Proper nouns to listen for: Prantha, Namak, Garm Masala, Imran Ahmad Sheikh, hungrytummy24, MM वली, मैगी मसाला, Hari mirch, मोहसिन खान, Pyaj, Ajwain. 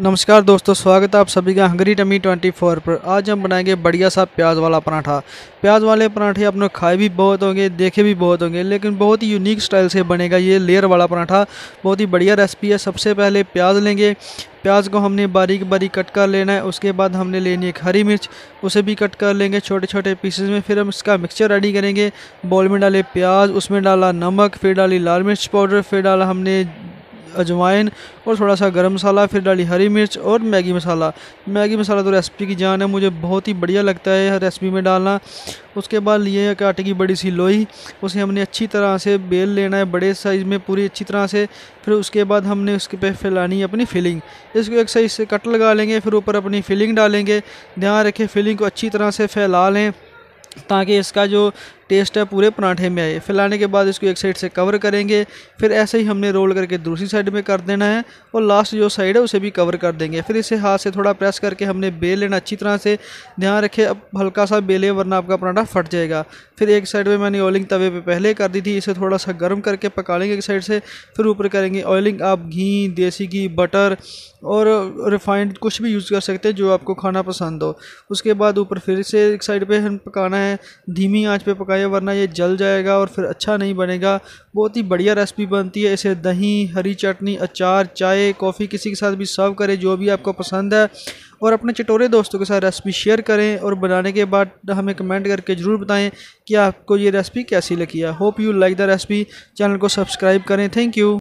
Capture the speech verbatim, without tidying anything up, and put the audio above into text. नमस्कार दोस्तों, स्वागत है आप सभी का हंगरी टमी चौबीस पर। आज हम बनाएंगे बढ़िया सा प्याज वाला पराठा। प्याज वाले पराठे आपने खाए भी बहुत होंगे, देखे भी बहुत होंगे, लेकिन बहुत ही यूनिक स्टाइल से बनेगा ये लेयर वाला पराठा। बहुत ही बढ़िया रेसिपी है। सबसे पहले प्याज लेंगे, प्याज को हमने बारीक बारीक कट कर लेना है। उसके बाद हमने लेनी है एक हरी मिर्च, उसे भी कट कर लेंगे छोटे छोटे पीसेज में। फिर हम इसका मिक्सचर रेडी करेंगे। बाउल में डाले प्याज, उसमें डाला नमक, फिर डाली लाल मिर्च पाउडर, फिर डाला हमने अजवाइन और थोड़ा सा गर्म मसाला, फिर डाली हरी मिर्च और मैगी मसाला। मैगी मसाला तो रेसिपी की जान है, मुझे बहुत ही बढ़िया लगता है हर रेसिपी में डालना। उसके बाद लिए एक आटे की बड़ी सी लोई, उसे हमने अच्छी तरह से बेल लेना है बड़े साइज़ में, पूरी अच्छी तरह से। फिर उसके बाद हमने उसके पे फैलानी है अपनी फिलिंग। इसको एक साइज़ से कट लगा लेंगे, फिर ऊपर अपनी फिलिंग डालेंगे। ध्यान रखें फिलिंग को अच्छी तरह से फैला लें ताकि इसका जो टेस्ट है पूरे पराठे में आए। फैलाने के बाद इसको एक साइड से कवर करेंगे, फिर ऐसे ही हमने रोल करके दूसरी साइड में कर देना है और लास्ट जो साइड है उसे भी कवर कर देंगे। फिर इसे हाथ से थोड़ा प्रेस करके हमने बेल लेना अच्छी तरह से। ध्यान रखें अब हल्का सा बेले, वरना आपका पराठा फट जाएगा। फिर एक साइड में मैंने ऑयलिंग तवे पे पहले कर दी थी, इसे थोड़ा सा गर्म करके पका लेंगे एक साइड से। फिर ऊपर करेंगे ऑयलिंग। आप घी, देसी घी, बटर और रिफाइंड कुछ भी यूज़ कर सकते हैं जो आपको खाना पसंद हो। उसके बाद ऊपर फिर से एक साइड पर हम पकाना है, धीमी आँच पर पकाए, वरना ये जल जाएगा और फिर अच्छा नहीं बनेगा। बहुत ही बढ़िया रेसिपी बनती है। इसे दही, हरी चटनी, अचार, चाय, कॉफ़ी किसी के साथ भी सर्व करें, जो भी आपको पसंद है। और अपने चटोरे दोस्तों के साथ रेसिपी शेयर करें और बनाने के बाद हमें कमेंट करके ज़रूर बताएं कि आपको ये रेसिपी कैसी लगी है। Hope you like the recipe. Channel को सब्सक्राइब करें। Thank you.